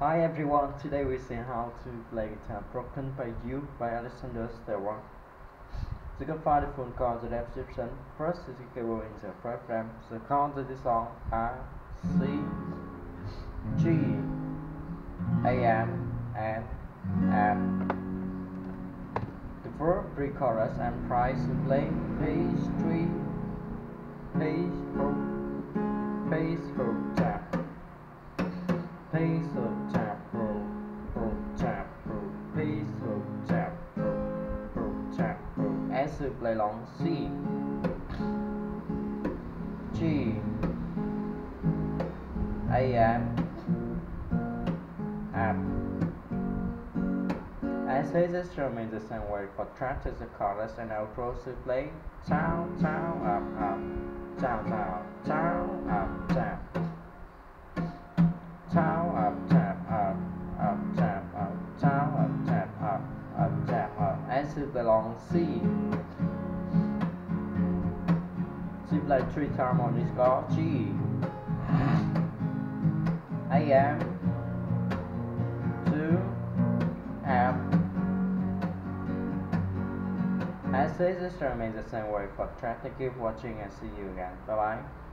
Hi everyone, today we see how to play guitar Broken by You by Alexander Stewart. You can find the phone call in the description. Press the keyboard in the first frame. The chords of this song are C, G, Am, and Am. The verb pre-chorus and price to play as we play along C, G, Am, Am. I say this drum in the same way for tracks, the chorus and outros to play down, down, up, up, down, down, down, up, down. Along C. She played three times on this chord. G, Am, to Am. I say this drum in the same way for track. Keep watching and see you again. Bye bye.